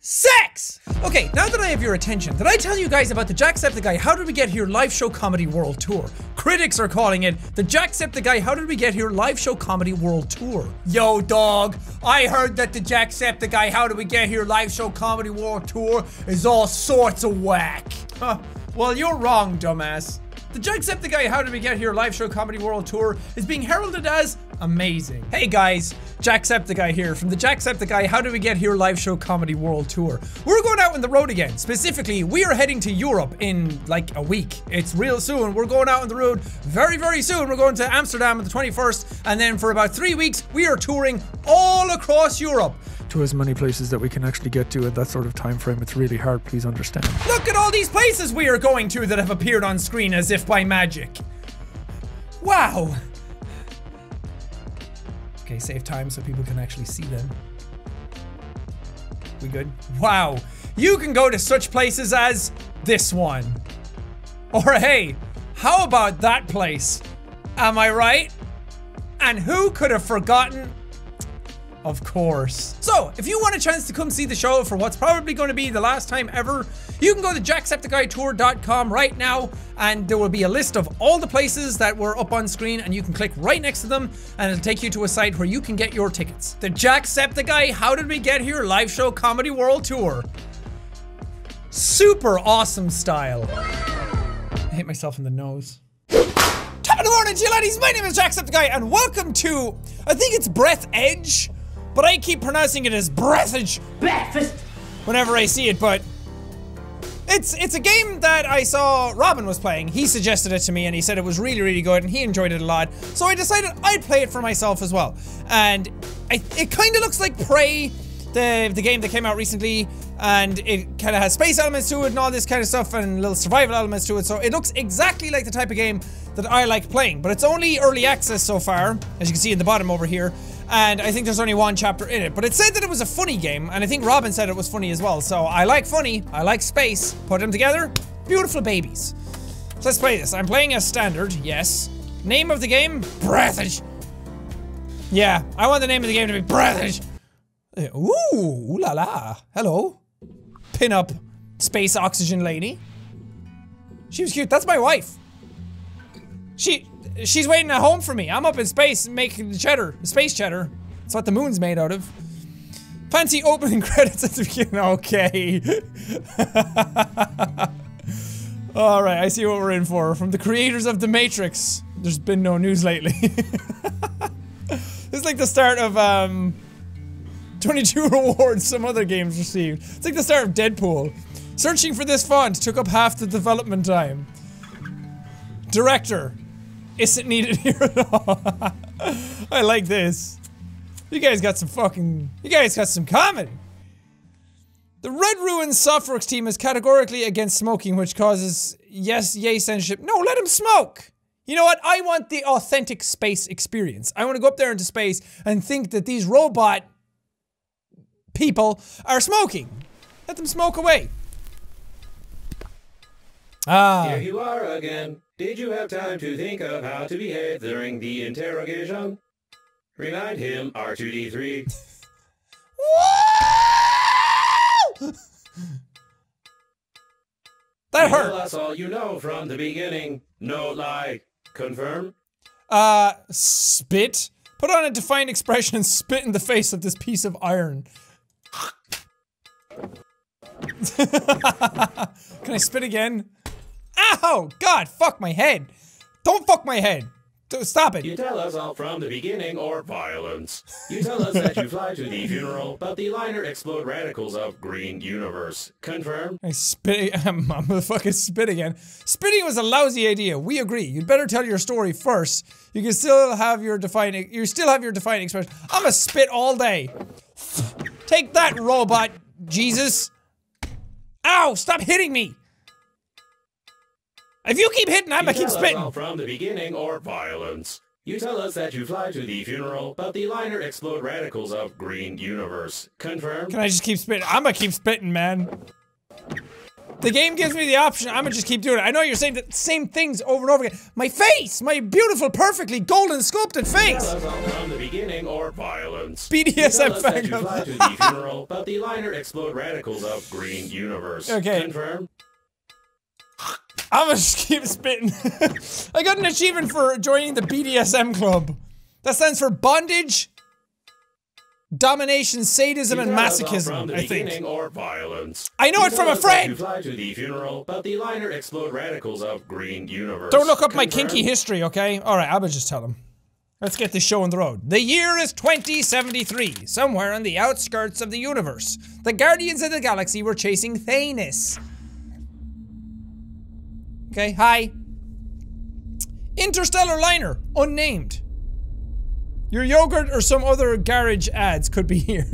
Sex! Okay, now that I have your attention, did I tell you guys about the Jacksepticeye How Did We Get Here live show comedy world tour? Critics are calling it the Jacksepticeye How Did We Get Here live show comedy world tour. Yo, dog, I heard that the Jacksepticeye How Did We Get Here live show comedy world tour is all sorts of whack. Huh. Well, you're wrong, dumbass. The Jacksepticeye How Did We Get Here live show comedy world tour is being heralded as amazing. Hey guys, Jacksepticeye here from the Jacksepticeye How Did We Get Here live show comedy world tour. We're going out on the road again. Specifically, we are heading to Europe in like a week. It's real soon. We're going out on the road very, very soon. We're going to Amsterdam on the 21st, and then for about 3 weeks, we are touring all across Europe. To as many places that we can actually get to at that sort of time frame. It's really hard, please understand. Look at all these places we are going to that have appeared on screen as if by magic. Wow. Okay, save time so people can actually see them. We good? Wow. You can go to such places as this one. Or hey, how about that place? Am I right? And who could have forgotten? Of course. So, if you want a chance to come see the show for what's probably going to be the last time ever, you can go to jacksepticeyetour.com right now, and there will be a list of all the places that were up on screen, and you can click right next to them, and it'll take you to a site where you can get your tickets. The Jacksepticeye How Did We Get Here live show comedy world tour. Super awesome style. I hit myself in the nose. Top of the morning, Giladis! My name is Jacksepticeye, and welcome to, I think it's Breathedge? But I keep pronouncing it as Breathedge whenever I see it, but it's a game that I saw Robin was playing. He suggested it to me and he said it was really, really good and he enjoyed it a lot. So I decided I'd play it for myself as well. And it kind of looks like Prey, the game that came out recently, and it kind of has space elements to it and all this kind of stuff and little survival elements to it. So it looks exactly like the type of game that I like playing, but it's only early access so far, as you can see in the bottom over here. And I think there's only one chapter in it, but it said that it was a funny game, and I think Robin said it was funny as well. So I like funny, I like space, put them together, beautiful babies. So let's play this. I'm playing as standard, yes. Name of the game, Breathedge. Yeah, I want the name of the game to be Breathedge. Ooh, ooh la la, hello. Pin up space oxygen lady. She was cute, that's my wife. She's waiting at home for me. I'm up in space making the cheddar. Space cheddar. That's what the moon's made out of. Fancy opening credits at the beginning. Okay. Alright, I see what we're in for. From the creators of The Matrix. There's been no news lately. It's like the start of, 22 rewards some other games received. It's like the start of Deadpool. Searching for this font took up half the development time. Director. Isn't needed here at all. I like this. You guys got some fucking... You guys got some comedy. The Red Ruin's Softworks team is categorically against smoking, which causes yay censorship. No, let him smoke! You know what? I want the authentic space experience. I want to go up there into space and think that these robot... people are smoking. Let them smoke away. Ah. Here you are again. Did you have time to think of how to behave during the interrogation? Remind him, R2-D3. Woo! That hurt. Tell us all you know from the beginning. No lie. Confirm? Spit? Put on a defined expression and spit in the face of this piece of iron. Can I spit again? Ow! God, fuck my head! Don't fuck my head! Stop it! You tell us all from the beginning or violence. You tell us that you fly to the funeral, but the liner explode radicals of Green Universe. Confirm? I spit- I'm gonna fucking spit again. Spitting was a lousy idea, we agree. You'd better tell your story first. You can still have your defining- you still have your defining expression. I'm gonna spit all day! Take that, robot, Jesus! Ow! Stop hitting me! If you keep hitting, I'm gonna keep spitting. From the beginning or violence. You tell us that you fly to the funeral, but the liner explode radicals of Green Universe. Confirm? Can I just keep spitting? I'm gonna keep spitting, man. The game gives me the option. I'm gonna just keep doing it. I know you're saying the same things over and over again. My face! My beautiful, perfectly golden sculpted face! Tell us all from the beginning or violence. BDSM fangirl. Fly to the funeral, but the liner explode radicals of Green Universe. Okay. Confirmed. I'm gonna just keep spitting. I got an achievement for joining the BDSM club. That stands for bondage, domination, sadism, and masochism, I think. Or violence. I know it from a friend! Fly to the funeral, but the liner explode radicals of Green Universe. Don't look up my kinky history, okay? Alright, I'm gonna just tell him. Let's get this show on the road. The year is 2073, somewhere on the outskirts of the universe. The Guardians of the Galaxy were chasing Thanos. Okay, hi. Interstellar liner, unnamed. Your yogurt or some other garage ads could be here.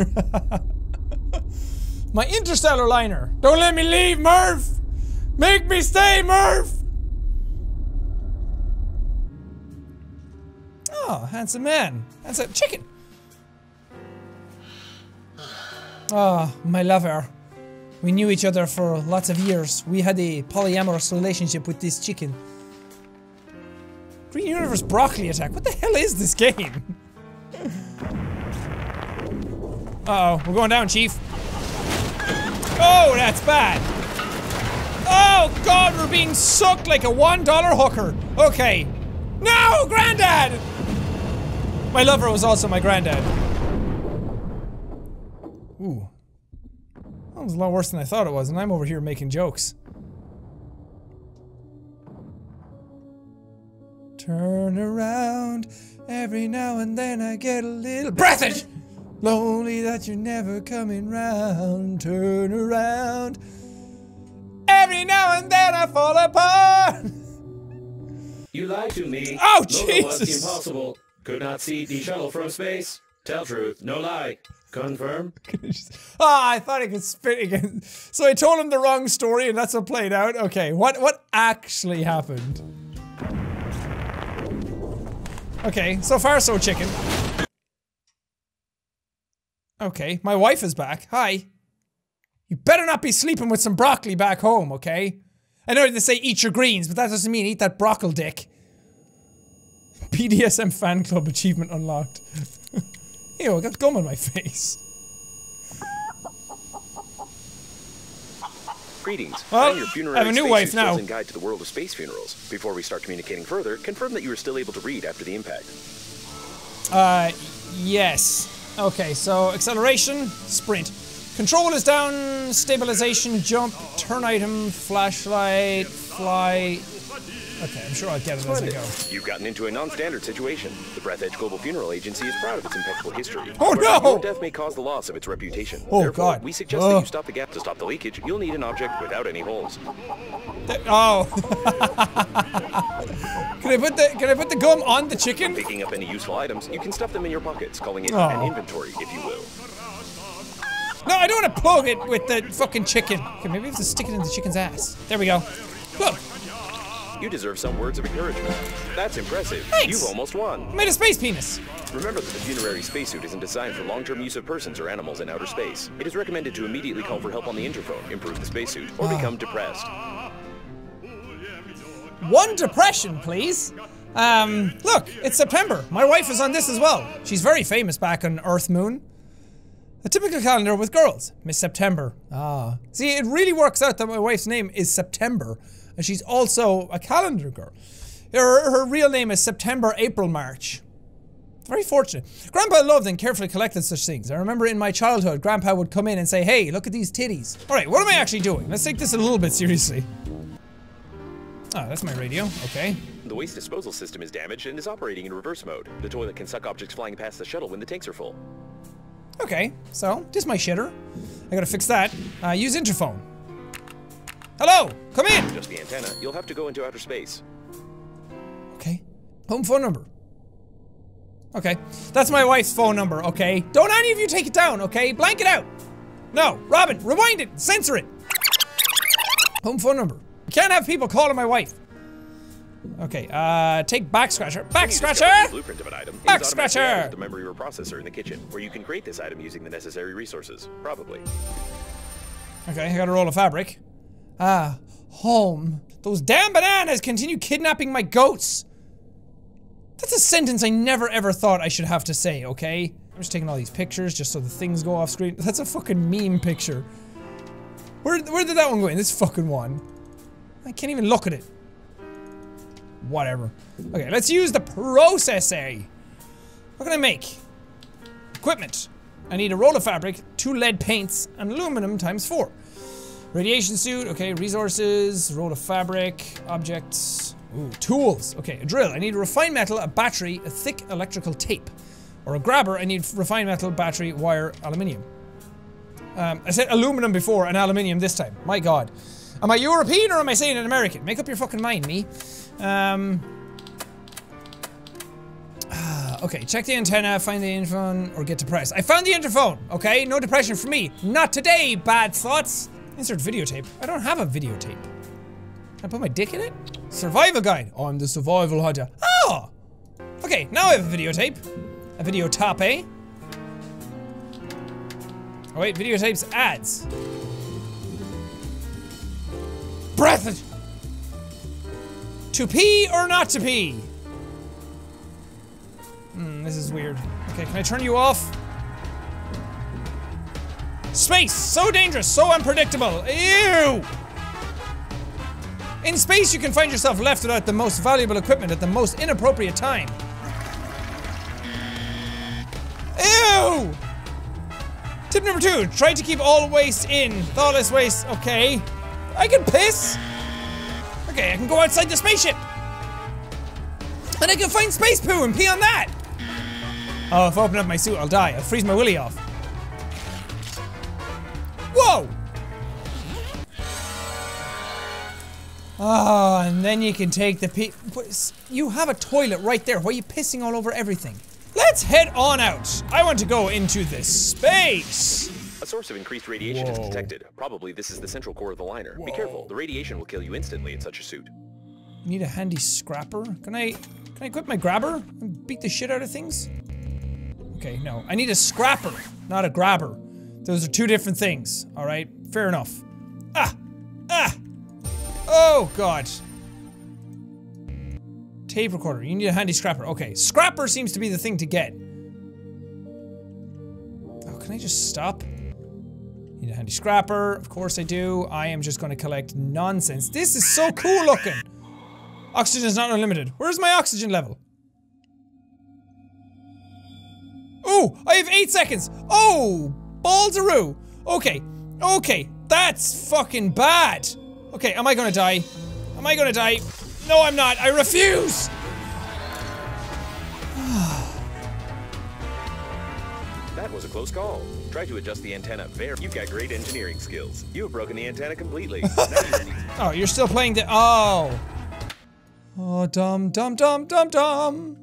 My interstellar liner. Don't let me leave, Murph! Make me stay, Murph! Oh, handsome man. Handsome chicken. Ah, oh, my lover. We knew each other for lots of years. We had a polyamorous relationship with this chicken. Green Universe broccoli attack. What the hell is this game? Uh-oh, we're going down, Chief. Oh, that's bad. Oh, God, we're being sucked like a $1 hooker. Okay. No, Granddad! My lover was also my granddad. Ooh. That was a lot worse than I thought it was, and I'm over here making jokes. Turn around, every now and then I get a little Breathedge! Lonely that you're never coming round, turn around. Every now and then I fall apart! You lied to me. Oh, Jesus! Was impossible. Could not see the shuttle from space. Tell truth, no lie. Confirm. Ah, I thought I could spit again. So I told him the wrong story and that's what played out. Okay, what actually happened? Okay, so far so chicken. Okay, my wife is back. Hi. You better not be sleeping with some broccoli back home, okay? I know they say eat your greens, but that doesn't mean eat that broccoli dick. BDSM fan club achievement unlocked. Ew, I got gum on my face. Greetings. Well, your I have a new wife now. Guide to the world of space funerals. Before we start communicating further, confirm that you were still able to read after the impact. Yes. Okay, so acceleration, sprint. Control is down, stabilization, jump, turn item, flashlight, fly. Okay, I'm sure I'll get it as I go. You've gotten into a non-standard situation. The Breathedge Global Funeral Agency is proud of its impeccable history. Oh no! Your death may cause the loss of its reputation. Oh Therefore, God! We suggest that you stop the gap. To stop the leakage, you'll need an object without any holes. Can I put the gum on the chicken? Picking up any useful items, you can stuff them in your pockets, calling it an inventory, if you will. No, I don't want to plug it with the fucking chicken. Okay, maybe we have to stick it in the chicken's ass. There we go. Look. You deserve some words of encouragement. That's impressive. Thanks. You've almost won. I made a space penis. Remember that the funerary spacesuit isn't designed for long-term use of persons or animals in outer space. It is recommended to immediately call for help on the interphone, improve the spacesuit, or become depressed. One depression, please. Look, it's September. My wife is on this as well. She's very famous back on Earth Moon. A typical calendar with girls. Miss September. Ah. See, it really works out that my wife's name is September. And she's also a calendar girl. Her real name is September, April, March. Very fortunate. Grandpa loved and carefully collected such things. I remember in my childhood, Grandpa would come in and say, hey, look at these titties. Alright, what am I actually doing? Let's take this a little bit seriously. Ah, that's my radio. Okay. The waste disposal system is damaged and is operating in reverse mode. The toilet can suck objects flying past the shuttle when the tanks are full. Okay, so, this is my shitter. I gotta fix that. Use interphone. Hello! Come in! Just the antenna. You'll have to go into outer space. Okay. Home phone number. Okay. That's my wife's phone number, okay? Don't any of you take it down, okay? Blank it out! No! Robin, rewind it! Censor it! Home phone number. You can't have people calling my wife. Okay, take backscratcher. Backscratcher! Blueprint of an item. Backscratcher! The memory reprocessor in the kitchen, where you can create this item using the necessary resources. Probably. Okay, I got a roll of fabric. Ah, home. Those damn bananas continue kidnapping my goats! That's a sentence I never ever thought I should have to say, okay? I'm just taking all these pictures just so the things go off screen. That's a fucking meme picture. Where did that one go in? This fucking one. I can't even look at it. Whatever. Okay, let's use the processor. What can I make? Equipment. I need a roll of fabric, 2 lead paints, and aluminum ×4. Radiation suit, okay, resources, roll of fabric, objects, ooh, tools. Okay, a drill, I need a refined metal, a battery, a thick electrical tape. Or a grabber, I need refined metal, battery, wire, aluminium. I said aluminum before and aluminium this time, my god. Am I European or am I saying an American? Make up your fucking mind, me. Okay, check the antenna, find the interphone, or get depressed. I found the interphone, okay? No depression for me. Not today, bad thoughts. Insert videotape. I don't have a videotape. Can I put my dick in it? Survival guide. Oh, I'm the survival hunter. Oh! Okay, now I have a videotape. A videotape, eh? Oh wait, videotapes ads. Breathedge! To pee or not to pee? This is weird. Okay, can I turn you off? Space! So dangerous, so unpredictable. Ew! In space, you can find yourself left without the most valuable equipment at the most inappropriate time. Ew! Tip number 2, try to keep all waste in. Thoughtless waste, okay. I can piss! Okay, I can go outside the spaceship! And I can find space poo and pee on that! Oh, if I open up my suit, I'll die. I'll freeze my willy off. Whoa! Ah, oh, and then you can take the pee. You have a toilet right there. Why are you pissing all over everything? Let's head on out. I want to go into the space. A source of increased radiation is detected. Probably this is the central core of the liner. Whoa. Be careful. The radiation will kill you instantly in such a suit. Need a handy scrapper? Can I equip my grabber and beat the shit out of things? Okay, no. I need a scrapper, not a grabber. Those are two different things, alright? Fair enough. Ah! Ah! Oh, god. Tape recorder. You need a handy scrapper. Okay, scrapper seems to be the thing to get. Oh, can I just stop? Need a handy scrapper. Of course I do. I am just gonna collect nonsense. This is so cool looking! Oxygen is not unlimited. Where's my oxygen level? Ooh, I have 8 seconds. Oh, baldaroo. Okay, okay, that's fucking bad. Okay, am I gonna die? Am I gonna die? No, I'm not. I refuse. That was a close call. Try to adjust the antenna. Very. You've got great engineering skills. You have broken the antenna completely. Oh, you're still playing the. Oh. Oh, dum dum dum dum dum.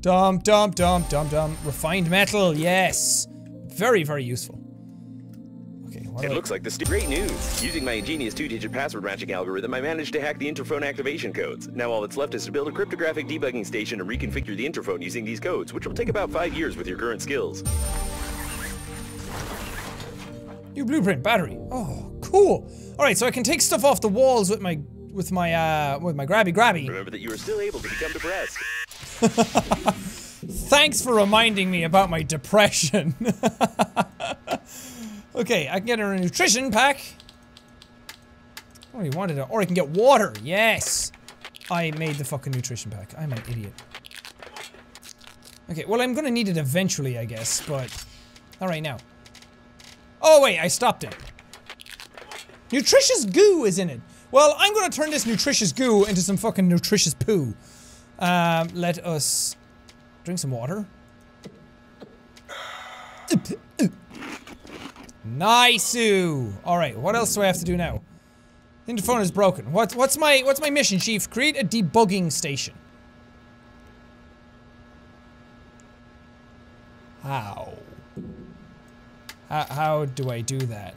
Dum dum dum dum dum. Refined metal, yes. Very, very useful. Okay, it looks like this is great news. Using my ingenious 2-digit password matching algorithm, I managed to hack the interphone activation codes. Now all that's left is to build a cryptographic debugging station and reconfigure the interphone using these codes, which will take about 5 years with your current skills. New blueprint battery. Oh, cool. Alright, so I can take stuff off the walls with my grabby. Remember that you were still able to become depressed. Thanks for reminding me about my depression. Okay, I can get her a nutrition pack. Oh, you wanted it. Or I can get water. Yes. I made the fucking nutrition pack. I'm an idiot. Okay, well, I'm gonna need it eventually, I guess, but not right now. Oh, wait, I stopped it. Nutritious goo is in it. Well, I'm gonna turn this nutritious goo into some fucking nutritious poo. Let us drink some water. Nice-oo! Alright, what else do I have to do now? The interphone is broken. What's my mission, Chief? Create a debugging station. How do I do that?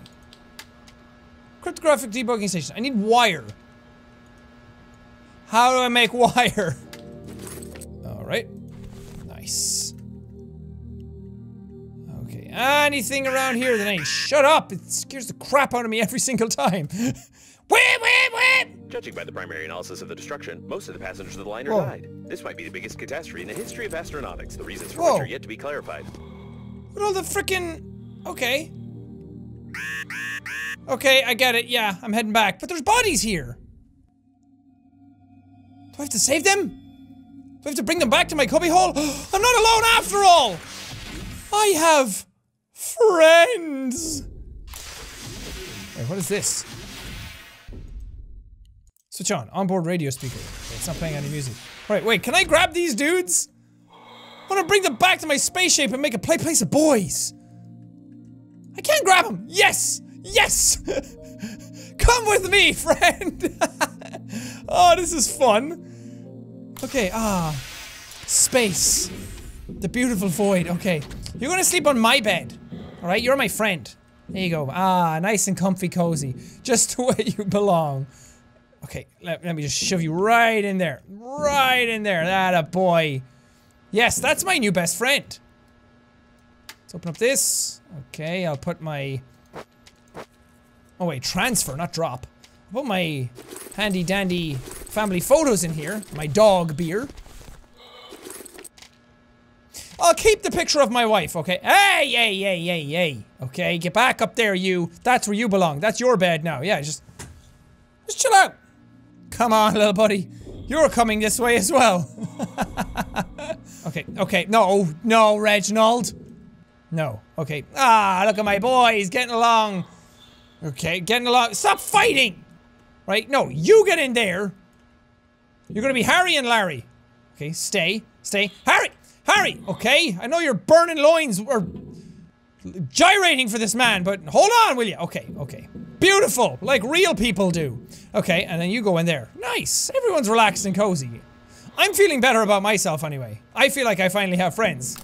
Cryptographic debugging station. I need wire. How do I make wire? Alright. Nice. Okay, anything around here that ain't shut up. It scares the crap out of me every single time. Wham! Judging by the primary analysis of the destruction, most of the passengers of the liner died. This might be the biggest catastrophe in the history of astronautics. The reasons for which are yet to be clarified. What all the frickin'... Okay. Okay, I get it. Yeah, I'm heading back. But there's bodies here. Do I have to save them? Do I have to bring them back to my cubbyhole? I'm not alone after all! I have... friends! Wait, what is this? Switch on. Onboard radio speaker. Okay, it's not playing any music. Alright, wait, can I grab these dudes? I wanna bring them back to my spaceship and make a place of boys! I can't grab them! Yes! Yes! Come with me, friend! Oh, this is fun. Okay, space. The beautiful void. Okay. You're gonna sleep on my bed. Alright, you're my friend. There you go. Ah, nice and comfy cozy. Just where you belong. Okay, let me just shove you right in there. Right in there. Atta boy. Yes, that's my new best friend. Let's open up this. Okay, I'll put my... Oh wait, transfer, not drop. I'll put my handy dandy family photos in here. My dog beer. I'll keep the picture of my wife, okay? Hey, hey, hey, hey, hey. Okay, get back up there, you. That's where you belong. That's your bed now. Yeah, just chill out. Come on, little buddy. You're coming this way as well. Okay, okay. No, no, Reginald. No. Okay. Ah, look at my boy. He's getting along. Okay, getting along. Stop fighting! Right? No, you get in there. You're gonna be Harry and Larry. Okay, stay. Stay. Harry! Harry! Okay, I know you're burning loins or gyrating for this man, but hold on, will you? Okay, okay. Beautiful! Like real people do. Okay, and then you go in there. Nice! Everyone's relaxed and cozy. I'm feeling better about myself anyway. I feel like I finally have friends.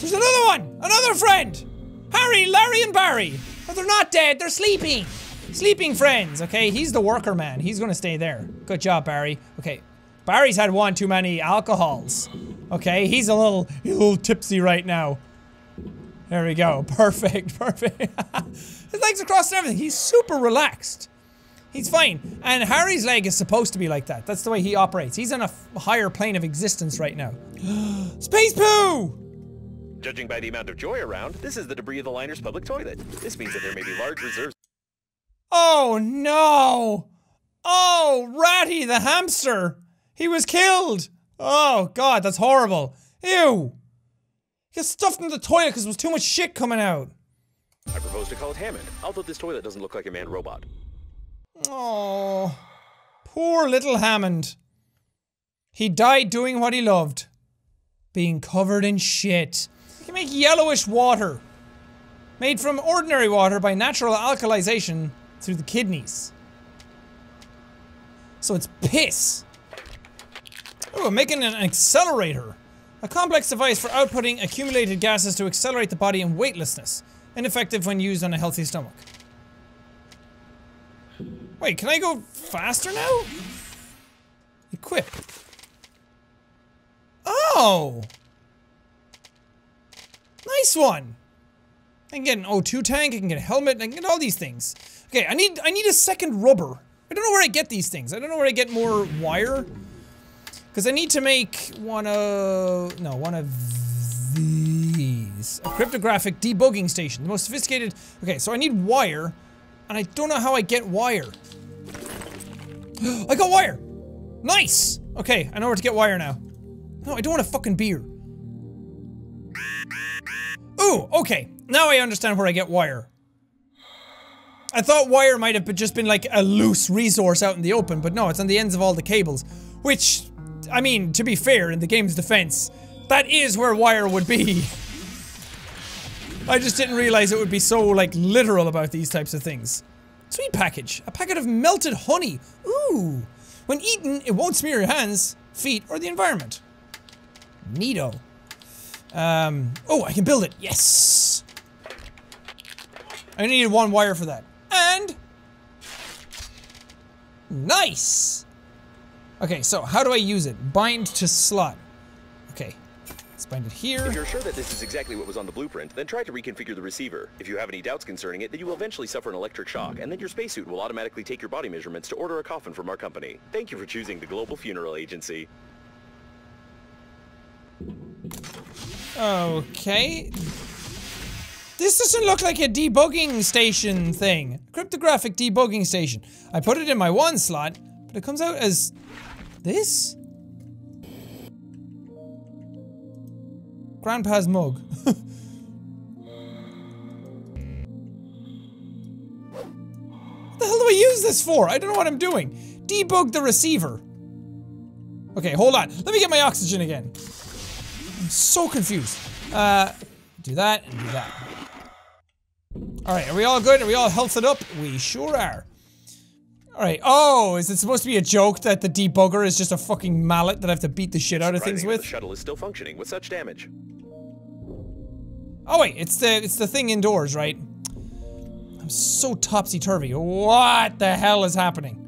There's another one! Another friend! Harry, Larry, and Barry! Oh, they're not dead, they're sleeping! Sleeping friends, okay? He's the worker man. He's gonna stay there. Good job, Barry. Okay. Barry's had one too many alcohols. Okay, he's a little tipsy right now. There we go. Perfect, perfect. His legs are crossed and everything. He's super relaxed. He's fine. And Harry's leg is supposed to be like that. That's the way he operates. He's on a higher plane of existence right now. Space poo! Judging by the amount of joy around, this is the debris of the liner's public toilet. This means that there may be large reserves. Oh no! Oh, Ratty the hamster! He was killed! Oh god, that's horrible. Ew! He got stuffed in the toilet because there was too much shit coming out. I propose to call it Hammond, although this toilet doesn't look like a man robot. Oh, poor little Hammond. He died doing what he loved. Being covered in shit. You can make yellowish water. Made from ordinary water by natural alkalization through the kidneys. So it's piss. Oh, I'm making an accelerator. A complex device for outputting accumulated gases to accelerate the body in weightlessness. Ineffective when used on a healthy stomach. Wait, can I go faster now? Equip. Oh! Nice one! I can get an O2 tank, I can get a helmet, I can get all these things. Okay, I need a second rubber. I don't know where I get these things. I don't know where I get more wire. Because I need to make one of these. A cryptographic debugging station. The most sophisticated... Okay, so I need wire. And I don't know how I get wire. I got wire! Nice! Okay, I know where to get wire now. No, I don't want a fucking beer. Ooh, okay. Now I understand where I get wire. I thought wire might have just been like a loose resource out in the open, but no, it's on the ends of all the cables. Which... I mean, to be fair, in the game's defense, that is where wire would be. I just didn't realize it would be so, like, literal about these types of things. Sweet package. A packet of melted honey. Ooh. When eaten, it won't smear your hands, feet, or the environment. Neato. Oh, I can build it. Yes. I only needed one wire for that. And... nice. Okay, so how do I use it? Bind to slot. Okay. Let's explained it here. If you're sure that this is exactly what was on the blueprint, then try to reconfigure the receiver. If you have any doubts concerning it, then you will eventually suffer an electric shock, and then your spacesuit will automatically take your body measurements to order a coffin from our company. Thank you for choosing the Global Funeral Agency. Okay. This doesn't look like a debugging station thing. Cryptographic debugging station. I put it in my one slot, but it comes out as this? Grandpa's mug. What the hell do I use this for? I don't know what I'm doing. Debug the receiver. Okay, hold on. Let me get my oxygen again. I'm so confused. Do that and do that. Alright, are we all good? Are we all healthed up? We sure are. Alright, oh, is it supposed to be a joke that the debugger is just a fucking mallet that I have to beat the shit out of things with? The shuttle is still functioning with such damage. Oh wait, it's the thing indoors, right? I'm so topsy-turvy. What the hell is happening?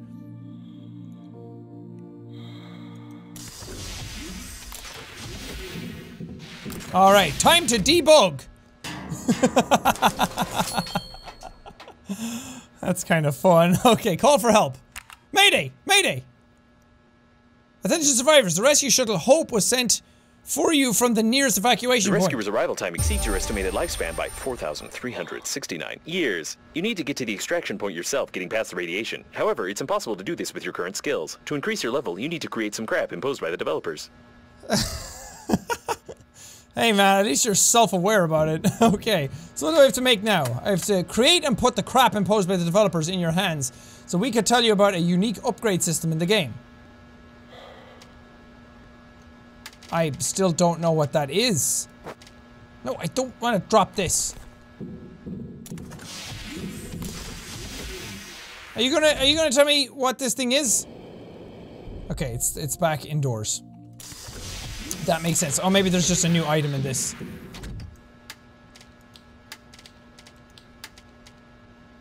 Alright, time to debug! That's kind of fun. Okay, call for help. Mayday! Mayday! Attention survivors, the rescue shuttle Hope was sent for you from the nearest evacuation point. The rescuer's arrival time exceeds your estimated lifespan by 4,369 years. You need to get to the extraction point yourself, getting past the radiation. However, it's impossible to do this with your current skills. To increase your level, you need to create some crap imposed by the developers. Hey man, at least you're self-aware about it. Okay, so what do I have to make now? I have to create and put the crap imposed by the developers in your hands, so we could tell you about a unique upgrade system in the game. I still don't know what that is. No, I don't want to drop this. Are you gonna tell me what this thing is? Okay, it's back indoors. That makes sense. Oh, maybe there's just a new item in this.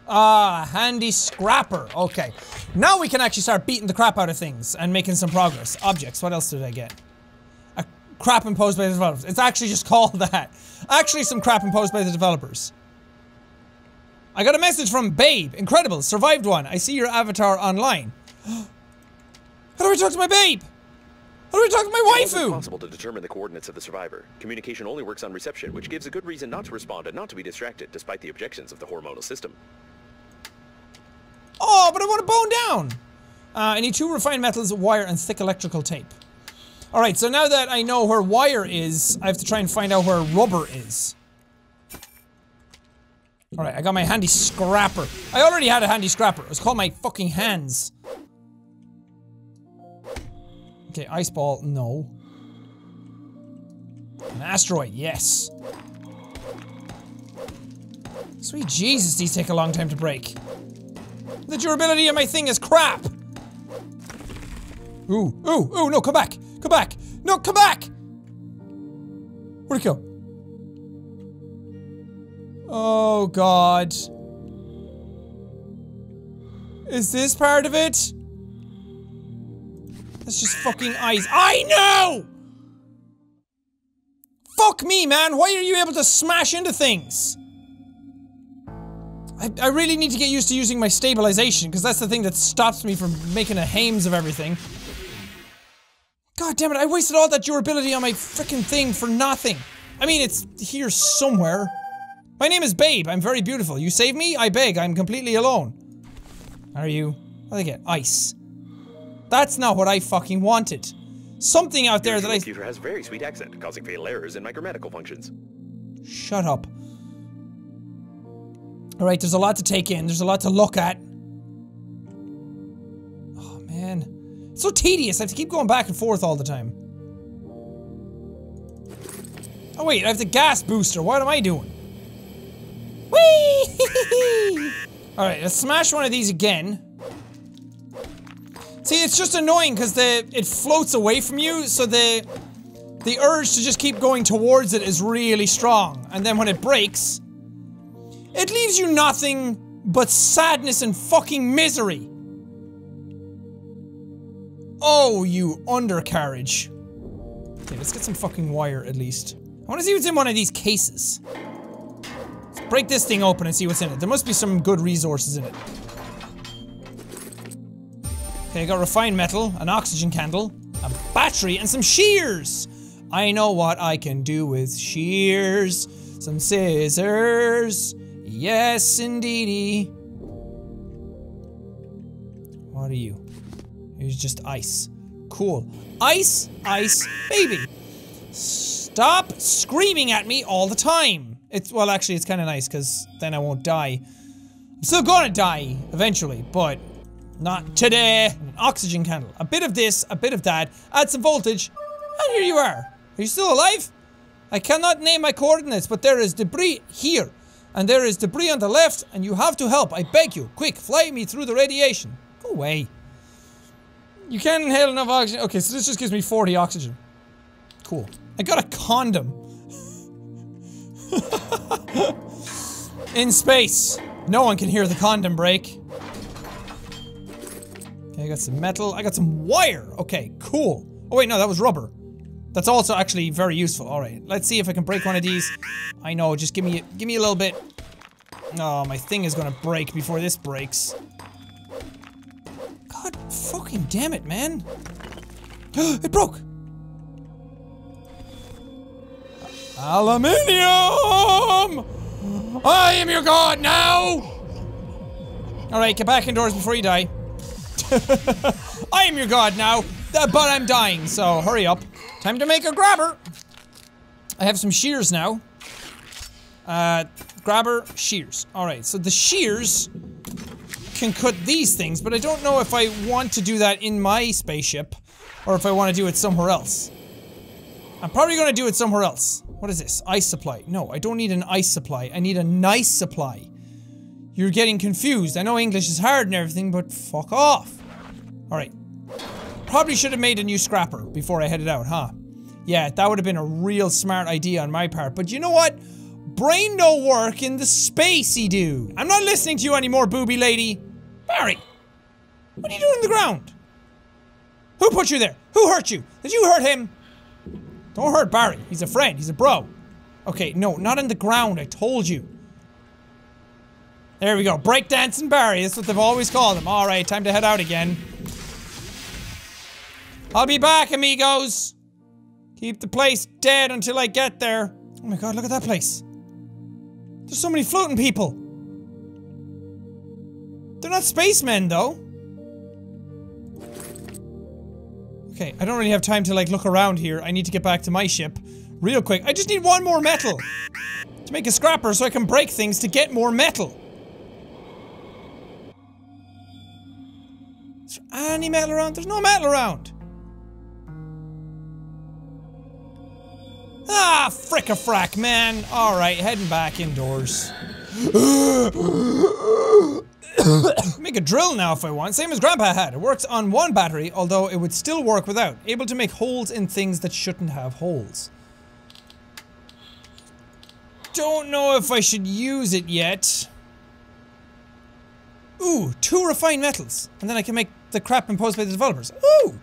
Ah, handy scrapper. Okay. Now we can actually start beating the crap out of things and making some progress. Objects. What else did I get? A crap imposed by the developers. It's actually just called that. Actually, some crap imposed by the developers. I got a message from Babe. Incredible. Survived one. I see your avatar online. How do I talk to my babe? How do we talk to my waifu? It's impossible to determine the coordinates of the survivor. Communication only works on reception, which gives a good reason not to respond and not to be distracted, despite the objections of the hormonal system. Oh, but I want to bone down! I need 2 refined metals, wire, and thick electrical tape. Alright, so now that I know where wire is, I have to try and find out where rubber is. Alright, I got my handy scrapper. I already had a handy scrapper. It was called my fucking hands. Okay, ice ball, no. An asteroid, yes. Sweet Jesus, these take a long time to break. The durability of my thing is crap! Ooh, ooh, ooh, no, come back! Come back! No, come back! Where'd it go? Oh, God. Is this part of it? That's just fucking eyes. I know! Fuck me, man. Why are you able to smash into things? I really need to get used to using my stabilization, because that's the thing that stops me from making a hames of everything. God damn it, I wasted all that durability on my frickin' thing for nothing. I mean, it's here somewhere. My name is Babe. I'm very beautiful. You save me? I beg. I'm completely alone. Are you? What do I get? Ice. That's not what I fucking wanted. Something out there that I- Your computer has a very sweet accent, causing fatal errors in my grammatical functions. Shut up. Alright, there's a lot to take in, there's a lot to look at. Oh man. It's so tedious, I have to keep going back and forth all the time. Oh wait, I have the gas booster, what am I doing? Whee! Alright, let's smash one of these again. See, it's just annoying because it floats away from you, so the urge to just keep going towards it is really strong. And then when it breaks, it leaves you nothing but sadness and fucking misery. Oh, you undercarriage. Okay, let's get some fucking wire at least. I want to see what's in one of these cases. Let's break this thing open and see what's in it. There must be some good resources in it. Okay, I got refined metal, an oxygen candle, a battery, and some shears! I know what I can do with shears. Some scissors. Yes, indeedy. What are you? It's just ice. Cool. Ice, ice, baby. Stop screaming at me all the time. It's, well, actually, it's kind of nice because then I won't die. I'm still gonna die eventually, but not today. An oxygen candle. A bit of this, a bit of that. Add some voltage. And here you are. Are you still alive? I cannot name my coordinates, but there is debris here. And there is debris on the left, and you have to help. I beg you. Quick, fly me through the radiation. Go away. You can't inhale enough oxygen. Okay, so this just gives me 40 oxygen. Cool. I got a condom. In space. No one can hear the condom break. Okay, I got some metal. I got some wire. Okay, cool. Oh wait, no, that was rubber. That's also actually very useful. All right, let's see if I can break one of these. I know, just give me a little bit. No, oh, my thing is gonna break before this breaks. God fucking damn it, man! It broke. Aluminium! I am your god now. All right, get back indoors before you die. I am your god now, but I'm dying, so hurry up. Time to make a grabber! I have some shears now. Grabber, shears. Alright, so the shears can cut these things, but I don't know if I want to do that in my spaceship, or if I want to do it somewhere else. I'm probably gonna do it somewhere else. What is this? Ice supply. No, I don't need an ice supply. I need a nice supply. You're getting confused. I know English is hard and everything, but fuck off. Alright. Probably should have made a new scrapper before I headed out, huh? Yeah, that would have been a real smart idea on my part, but you know what? Brain no work in the spacey dude. I'm not listening to you anymore, booby lady. Barry! What are you doing on the ground? Who put you there? Who hurt you? Did you hurt him? Don't hurt Barry. He's a friend. He's a bro. Okay, no, not on the ground. I told you. There we go. Breakdancing Barry. That's what they've always called him. Alright, time to head out again. I'll be back, amigos! Keep the place dead until I get there. Oh my god, look at that place. There's so many floating people. They're not spacemen, though. Okay, I don't really have time to, like, look around here. I need to get back to my ship real quick. I just need one more metal to make a scrapper so I can break things to get more metal. Is there any metal around? There's no metal around. Ah, frick-a-frack, man. Alright, heading back indoors. Make a drill now if I want. Same as Grandpa had. It works on one battery, although it would still work without. Able to make holes in things that shouldn't have holes. Don't know if I should use it yet. Ooh, 2 refined metals. And then I can make the crap imposed by the developers. Ooh!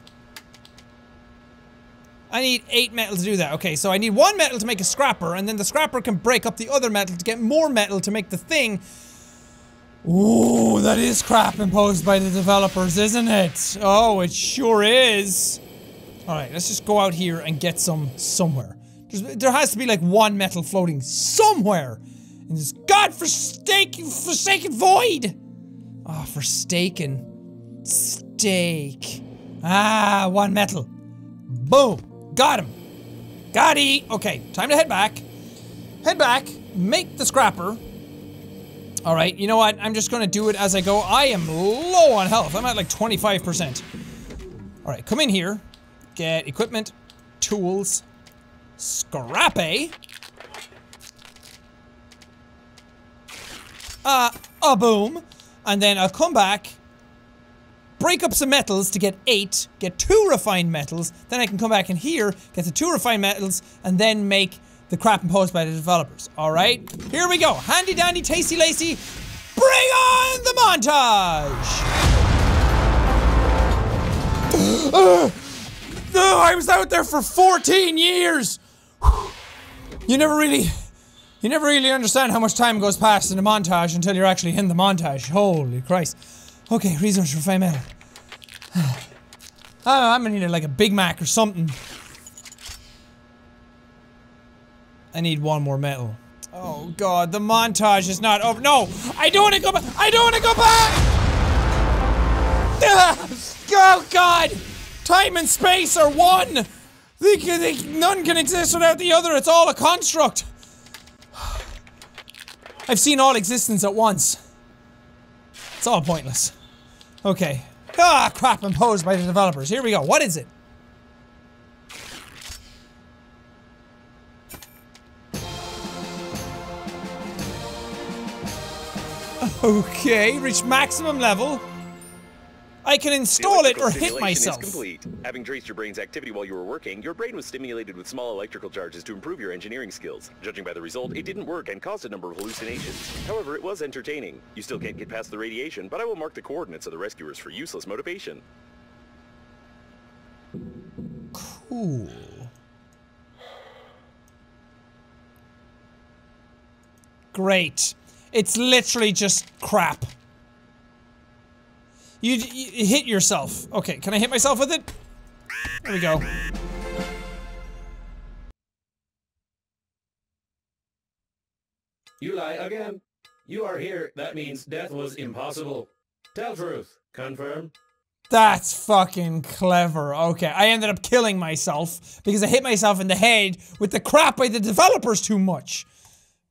I need 8 metal to do that. Okay, so I need 1 metal to make a scrapper, and then the scrapper can break up the other metal to get more metal to make the thing. Ooh, that is crap imposed by the developers, isn't it? Oh, it sure is. Alright, let's just go out here and get some somewhere. There has to be like 1 metal floating somewhere in this godforsaken void. Ah, forsaken. Steak. Ah, 1 metal. Boom. Got him! Got he! Okay, time to head back. Head back, make the scrapper. Alright, you know what? I'm just gonna do it as I go. I am low on health. I'm at like 25%. Alright, come in here. Get equipment, tools, scrappy. Boom. And then I'll come back. Break up some metals to get 8, get 2 refined metals, then I can come back in here, get the 2 refined metals, and then make the crap imposed by the developers. Alright, here we go. Handy dandy, tasty lacy, bring on the montage! I was out there for 14 years! You never really understand how much time goes past in a montage until you're actually in the montage. Holy Christ. Okay, reasons for fame out. I'm gonna need like a Big Mac or something. I need one more metal. Oh god, the montage is not over. No! I don't wanna go back! I don't wanna go back! Oh god! Time and space are one! None can exist without the other, it's all a construct! I've seen all existence at once. It's all pointless. Okay. Ah, crap imposed by the developers. Here we go, what is it? Okay, reach maximum level. I can install it or hit myself. Is complete. Having traced your brain's activity while you were working, your brain was stimulated with small electrical charges to improve your engineering skills. Judging by the result, it didn't work and caused a number of hallucinations. However, it was entertaining. You still can't get past the radiation, but I will mark the coordinates of the rescuers for useless motivation. Cool. Great. It's literally just crap. You hit yourself. Okay, can I hit myself with it? There we go. You lie again. You are here. That means death was impossible. Tell truth. Confirm. That's fucking clever. Okay, I ended up killing myself because I hit myself in the head with the crap by the developers too much.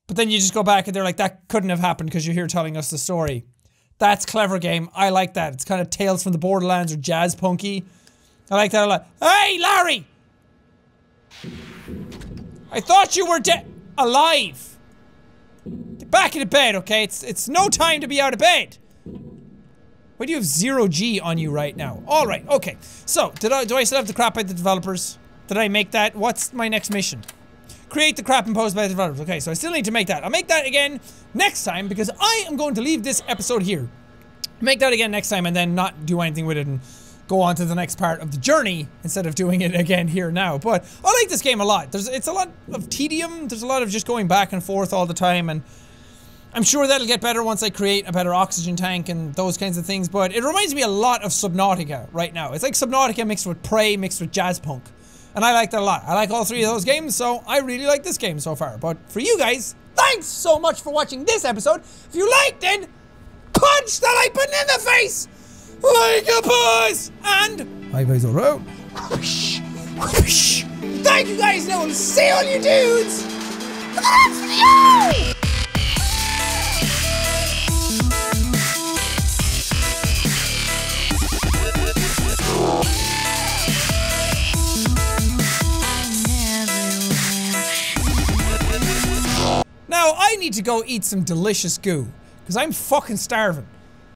But then you just go back and they're like, that couldn't have happened because you're here telling us the story. That's clever game. I like that. It's kind of Tales from the Borderlands or Jazzpunky. I like that a lot. Hey, Larry! I thought you were alive! Get back into bed, okay? It's no time to be out of bed! Why do you have 0G on you right now? Alright, okay. So, do I still have the crap by the developers? Did I make that? What's my next mission? Create the crap imposed by the developers. Okay, so I still need to make that. I'll make that again next time because I am going to leave this episode here. Make that again next time and then not do anything with it and go on to the next part of the journey instead of doing it again here now. But I like this game a lot. It's a lot of tedium. There's a lot of just going back and forth all the time, and I'm sure that'll get better once I create a better oxygen tank and those kinds of things. But it reminds me a lot of Subnautica right now. It's like Subnautica mixed with Prey mixed with Jazzpunk. And I like that a lot. I like all three of those games, so I really like this game so far. But for you guys, thanks so much for watching this episode. If you liked it, punch the like button in the face! Like a boss! And... high fives all around. Whoosh! Whoosh! Thank you guys, and I will see all you dudes for the next video! Now, I need to go eat some delicious goo, because I'm fucking starving.